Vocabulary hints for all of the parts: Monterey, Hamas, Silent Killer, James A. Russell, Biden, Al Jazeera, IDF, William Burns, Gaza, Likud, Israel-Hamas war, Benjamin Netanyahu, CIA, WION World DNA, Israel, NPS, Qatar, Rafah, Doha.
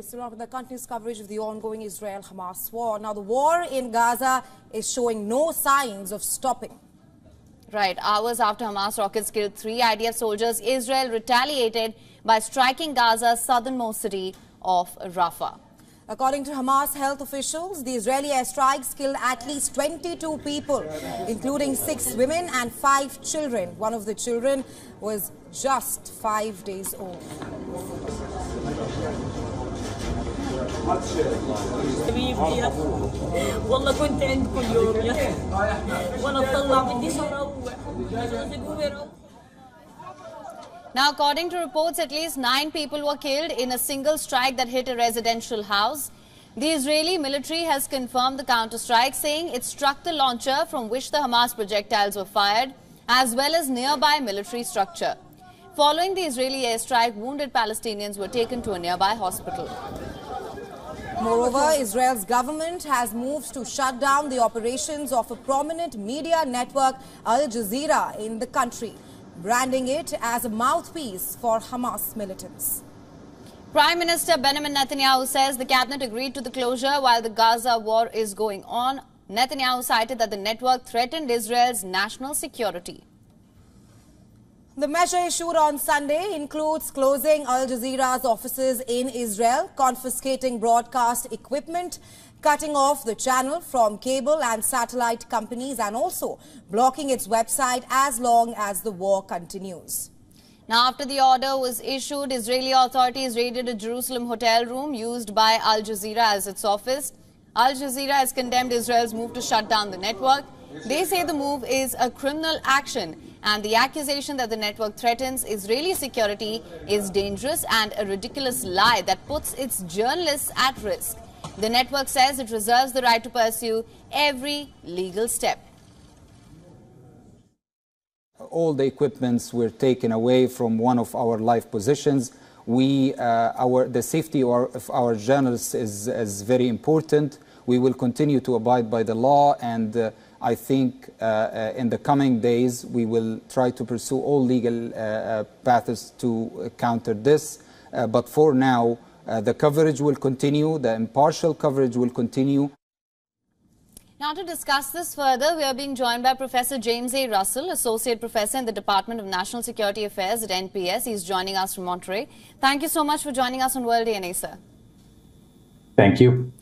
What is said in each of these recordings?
We still on with the continuous coverage of the ongoing Israel-Hamas war. Now, the war in Gaza is showing no signs of stopping. Right. Hours after Hamas rockets killed 3 IDF soldiers, Israel retaliated by striking Gaza's southernmost city of Rafah. According to Hamas health officials, the Israeli airstrikes killed at least 22 people, including 6 women and 5 children. One of the children was just 5 days old. Now, according to reports, at least 9 people were killed in a single strike that hit a residential house. The Israeli military has confirmed the counterstrike, saying it struck the launcher from which the Hamas projectiles were fired, as well as nearby military structure. Following the Israeli airstrike, wounded Palestinians were taken to a nearby hospital. Moreover, Israel's government has moved to shut down the operations of a prominent media network, Al Jazeera, in the country, branding it as a mouthpiece for Hamas militants. Prime Minister Benjamin Netanyahu says the cabinet agreed to the closure while the Gaza war is going on. Netanyahu cited that the network threatened Israel's national security. The measure issued on Sunday includes closing Al Jazeera's offices in Israel, confiscating broadcast equipment, cutting off the channel from cable and satellite companies, and also blocking its website as long as the war continues. Now, after the order was issued, Israeli authorities raided a Jerusalem hotel room used by Al Jazeera as its office. Al Jazeera has condemned Israel's move to shut down the network. They say the move is a criminal action, and the accusation that the network threatens Israeli security is dangerous and a ridiculous lie that puts its journalists at risk. The network says it reserves the right to pursue every legal step. All the equipments were taken away from one of our live positions. The safety of our journalists is very important. We will continue to abide by the law, and I think in the coming days we will try to pursue all legal paths to counter this. But for now, the coverage will continue, the impartial coverage will continue. Now, to discuss this further, we are being joined by Professor James A. Russell, Associate Professor in the Department of National Security Affairs at NPS. He's joining us from Monterey. Thank you so much for joining us on World DNA, sir. Thank you.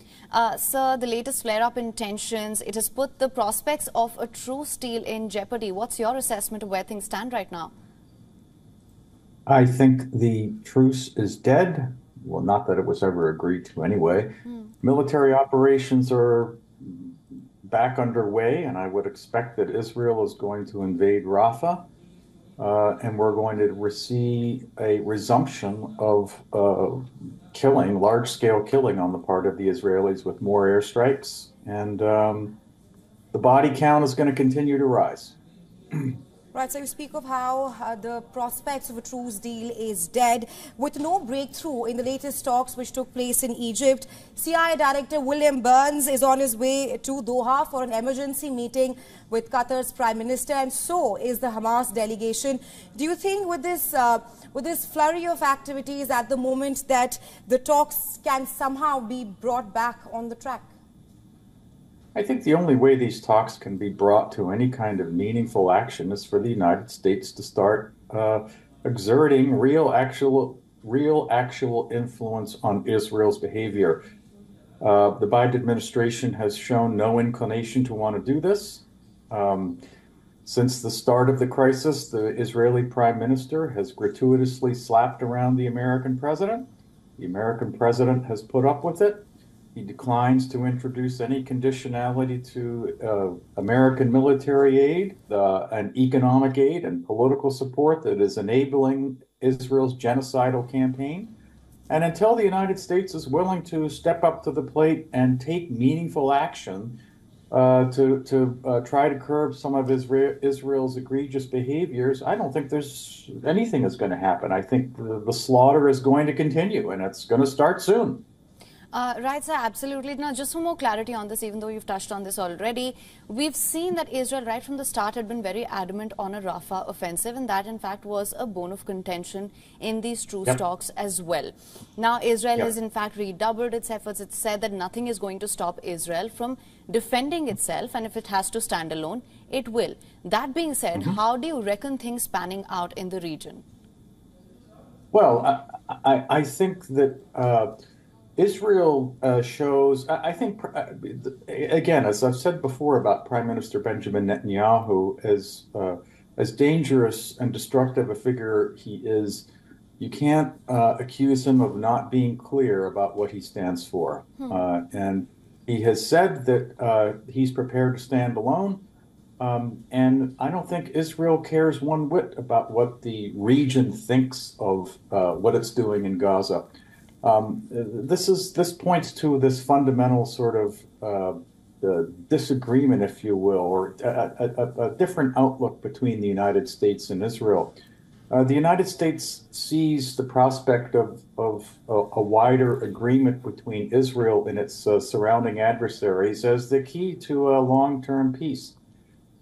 Sir, the latest flare-up in tensions, it has put the prospects of a truce deal in jeopardy. What's your assessment of where things stand right now? I think the truce is dead. Well, not that it was ever agreed to anyway. Military operations are back underway, and I would expect that Israel is going to invade Rafah, and we're going to receive a resumption of killing, large-scale killing on the part of the Israelis with more airstrikes, and the body count is going to continue to rise. Right, so you speak of how the prospects of a truce deal is dead. With no breakthrough in the latest talks which took place in Egypt, CIA Director William Burns is on his way to Doha for an emergency meeting with Qatar's Prime Minister, and so is the Hamas delegation. Do you think with this flurry of activities at the moment that the talks can somehow be brought back on the track? I think the only way these talks can be brought to any kind of meaningful action is for the United States to start exerting real, actual influence on Israel's behavior. The Biden administration has shown no inclination to want to do this. Since the start of the crisis, the Israeli Prime Minister has gratuitously slapped around the American president. The American president has put up with it. He declines to introduce any conditionality to American military aid and economic aid and political support that is enabling Israel's genocidal campaign. And until the United States is willing to step up to the plate and take meaningful action to try to curb some of Israel's egregious behaviors, I don't think there's anything that's going to happen. I think the slaughter is going to continue, and it's going to start soon. Right, sir, absolutely. Now, just for more clarity on this, even though you've touched on this already, we've seen that Israel right from the start had been very adamant on a Rafah offensive, and that, in fact, was a bone of contention in these truce talks as well. Now, Israel has, in fact, redoubled its efforts. It's said that nothing is going to stop Israel from defending itself, and if it has to stand alone, it will. That being said, how do you reckon things panning out in the region? Well, I think that... Israel shows, I think, again, as I've said before about Prime Minister Benjamin Netanyahu, as dangerous and destructive a figure he is, you can't accuse him of not being clear about what he stands for. And he has said that he's prepared to stand alone. And I don't think Israel cares one whit about what the region thinks of what it's doing in Gaza. This points to this fundamental sort of disagreement, if you will, or a different outlook between the United States and Israel. The United States sees the prospect of a wider agreement between Israel and its surrounding adversaries as the key to a long-term peace.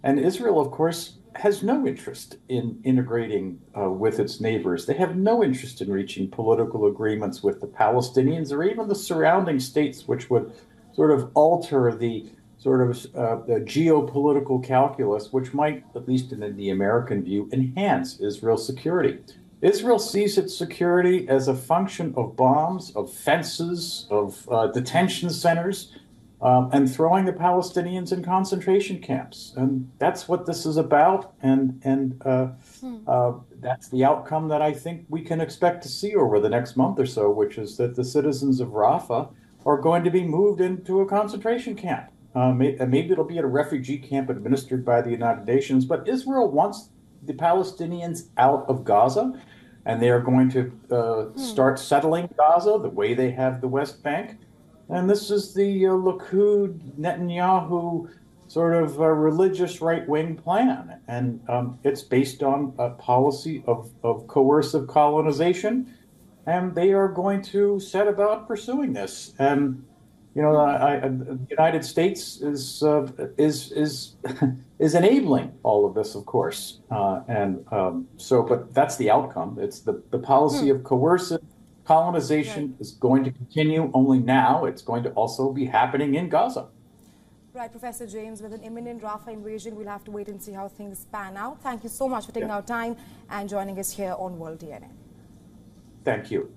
And Israel, of course, has no interest in integrating with its neighbors. They have no interest in reaching political agreements with the Palestinians or even the surrounding states, which would sort of alter the sort of the geopolitical calculus, which might, at least in the American view, enhance Israel's security. Israel sees its security as a function of bombs, of fences, of detention centers, and throwing the Palestinians in concentration camps. And that's what this is about, and that's the outcome that I think we can expect to see over the next month or so, which is that the citizens of Rafah are going to be moved into a concentration camp. Maybe it'll be at a refugee camp administered by the United Nations, but Israel wants the Palestinians out of Gaza, and they are going to start settling Gaza the way they have the West Bank. And this is the Likud, Netanyahu sort of religious right-wing plan. And it's based on a policy of coercive colonization. And they are going to set about pursuing this. And, you know, the United States is enabling all of this, of course. But that's the outcome. It's the policy of coercive colonization is going to continue. Only now it's going to also be happening in Gaza. Right, Professor James, with an imminent Rafah invasion, we'll have to wait and see how things pan out. Thank you so much for taking our time and joining us here on World DNA. Thank you.